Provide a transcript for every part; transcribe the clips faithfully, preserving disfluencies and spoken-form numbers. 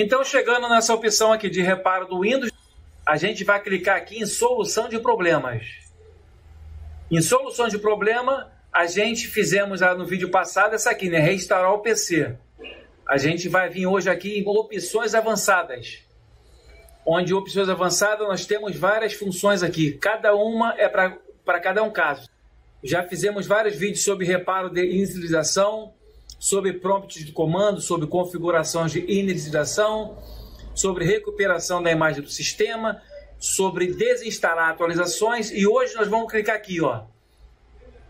Então, chegando nessa opção aqui de reparo do Windows, a gente vai clicar aqui em solução de problemas. Em solução de problema, a gente fizemos lá no vídeo passado essa aqui, né? Restaurar o P C. A gente vai vir hoje aqui em opções avançadas. Onde opções avançadas nós temos várias funções aqui. Cada uma é para cada um caso. Já fizemos vários vídeos sobre reparo de inicialização, sobre prompts de comando, sobre configurações de inicialização, sobre recuperação da imagem do sistema, sobre desinstalar atualizações, e hoje nós vamos clicar aqui, ó.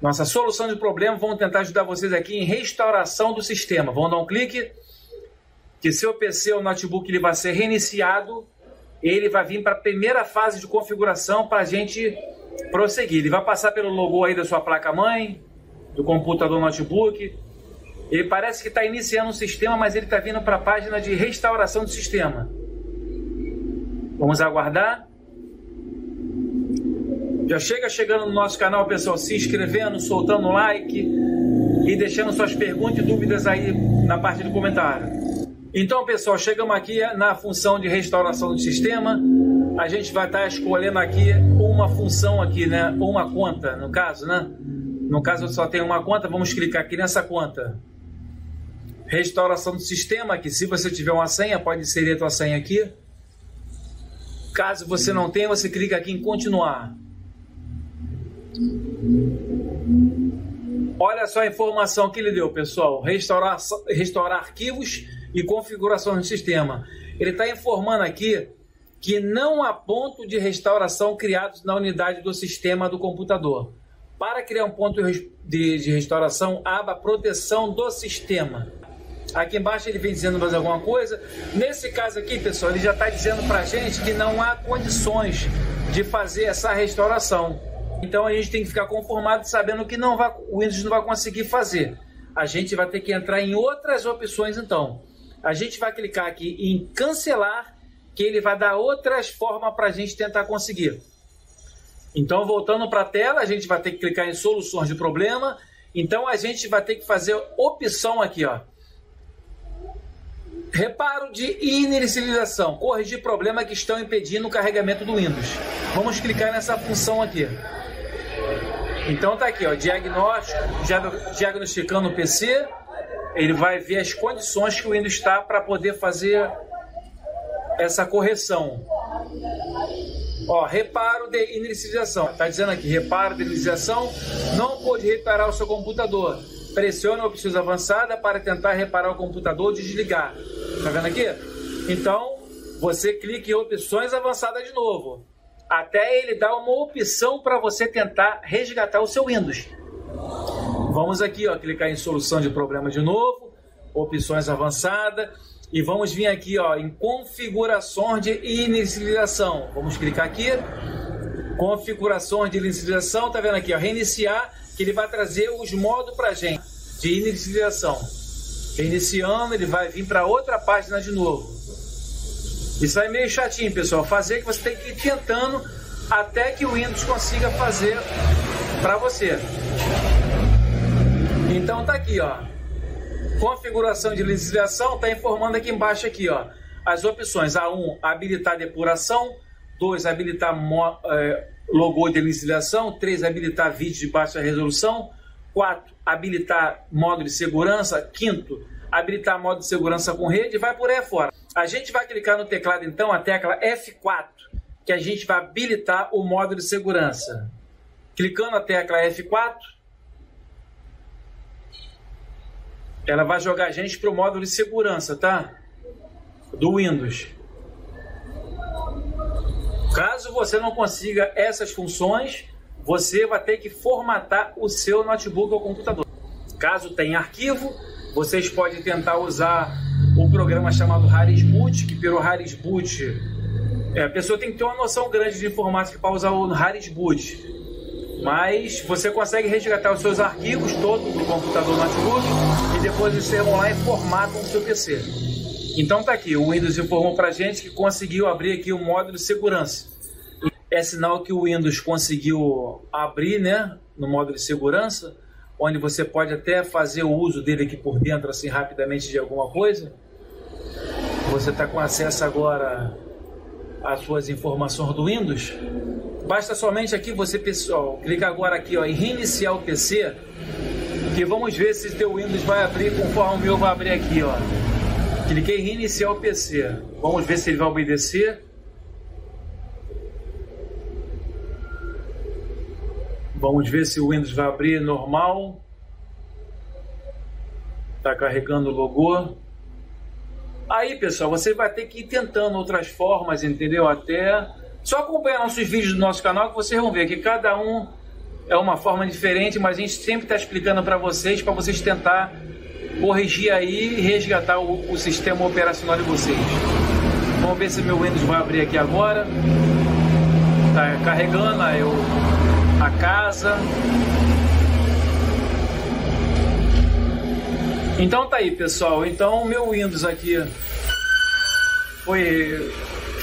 Nossa solução de problema, vamos tentar ajudar vocês aqui em restauração do sistema. Vamos dar um clique, que seu P C ou notebook ele vai ser reiniciado, ele vai vir para a primeira fase de configuração para a gente prosseguir. Ele vai passar pelo logo aí da sua placa-mãe, do computador notebook. Ele parece que está iniciando um sistema, mas ele está vindo para a página de restauração do sistema. Vamos aguardar. Já chega chegando no nosso canal, pessoal, se inscrevendo, soltando like e deixando suas perguntas e dúvidas aí na parte do comentário. Então, pessoal, chegamos aqui na função de restauração do sistema. A gente vai estar escolhendo aqui uma função aqui, né? Ou uma conta, no caso, né? No caso, eu só tenho uma conta. Vamos clicar aqui nessa conta. Restauração do sistema, que se você tiver uma senha, pode inserir a tua senha aqui. Caso você não tenha, você clica aqui em continuar. Olha só a informação que ele deu, pessoal. Restaurar, restaurar arquivos e configurações do sistema. Ele está informando aqui que não há ponto de restauração criados na unidade do sistema do computador. Para criar um ponto de, de restauração, aba proteção do sistema. Aqui embaixo ele vem dizendo mais alguma coisa. Nesse caso aqui, pessoal, ele já está dizendo para a gente que não há condições de fazer essa restauração. Então a gente tem que ficar conformado sabendo que não vai, o Windows não vai conseguir fazer. A gente vai ter que entrar em outras opções então. A gente vai clicar aqui em cancelar, que ele vai dar outras formas para a gente tentar conseguir. Então, voltando para a tela, a gente vai ter que clicar em soluções de problema. Então a gente vai ter que fazer opção aqui, ó. Reparo de inicialização, corrigir problemas que estão impedindo o carregamento do Windows. Vamos clicar nessa função aqui. Então tá aqui, ó, diagnóstico, diagnosticando o P C. Ele vai ver as condições que o Windows está para poder fazer essa correção. Ó, reparo de inicialização. Tá dizendo aqui, reparo de inicialização, não pôde reparar o seu computador. Pressione a opção avançada para tentar reparar o computador, desligar. Tá vendo aqui? Então, você clica em opções avançadas de novo. Até ele dar uma opção para você tentar resgatar o seu Windows. Vamos aqui, ó, clicar em solução de problema de novo. Opções avançadas. E vamos vir aqui, ó, em configurações de inicialização. Vamos clicar aqui. Configurações de inicialização. Tá vendo aqui, ó, reiniciar. Que ele vai trazer os modos para a gente de inicialização. Iniciando, ele vai vir para outra página de novo. Isso aí é meio chatinho, pessoal. Fazer que você tem que ir tentando até que o Windows consiga fazer para você. Então tá aqui, ó. Configuração de inicialização está informando aqui embaixo aqui, ó. As opções: A um, habilitar depuração. dois, habilitar mo- é, logo de inicialização. três, habilitar vídeo de baixa resolução. quatro, habilitar modo de segurança. Quinto, habilitar modo de segurança com rede. Vai por aí fora. A gente vai clicar no teclado, então, a tecla F quatro, que a gente vai habilitar o modo de segurança. Clicando na tecla F quatro, ela vai jogar a gente para o modo de segurança, tá? Do Windows. Caso você não consiga essas funções, você vai ter que formatar o seu notebook ou computador. Caso tenha arquivo, vocês podem tentar usar um programa chamado Harris Boot, que pelo Harris Boot, é, a pessoa tem que ter uma noção grande de informática para usar o Harris Boot. Mas você consegue resgatar os seus arquivos todos do computador notebook e depois eles vão lá e formatam o seu P C. Então tá aqui, o Windows informou pra gente que conseguiu abrir aqui o modo de segurança. É sinal que o Windows conseguiu abrir, né, no modo de segurança, onde você pode até fazer o uso dele aqui por dentro, assim, rapidamente de alguma coisa. Você está com acesso agora às suas informações do Windows. Basta somente aqui você, pessoal, clicar agora aqui, ó, em reiniciar o P C, que vamos ver se teu Windows vai abrir conforme o meu vai abrir aqui, ó. Cliquei em reiniciar o P C. Vamos ver se ele vai obedecer. Vamos ver se o Windows vai abrir normal. Está carregando o logo. Aí, pessoal, você vai ter que ir tentando outras formas, entendeu? Até só acompanhar nossos vídeos do nosso canal que vocês vão ver que cada um é uma forma diferente, mas a gente sempre está explicando para vocês, para vocês tentar corrigir aí e resgatar o, o sistema operacional de vocês. Vamos ver se meu Windows vai abrir aqui agora. Tá carregando aí eu, a casa. Então tá aí, pessoal. Então meu Windows aqui foi,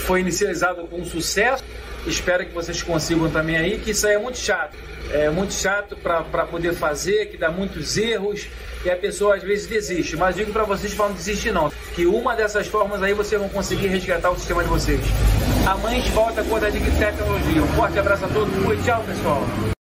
foi inicializado com sucesso. Espero que vocês consigam também aí, que isso aí é muito chato. É muito chato para poder fazer, que dá muitos erros e a pessoa às vezes desiste. Mas digo para vocês para não desistir não, que uma dessas formas aí vocês vão conseguir resgatar o sistema de vocês. Amanhã a gente volta com a Tecnologia. Um forte abraço a todos e tchau, pessoal.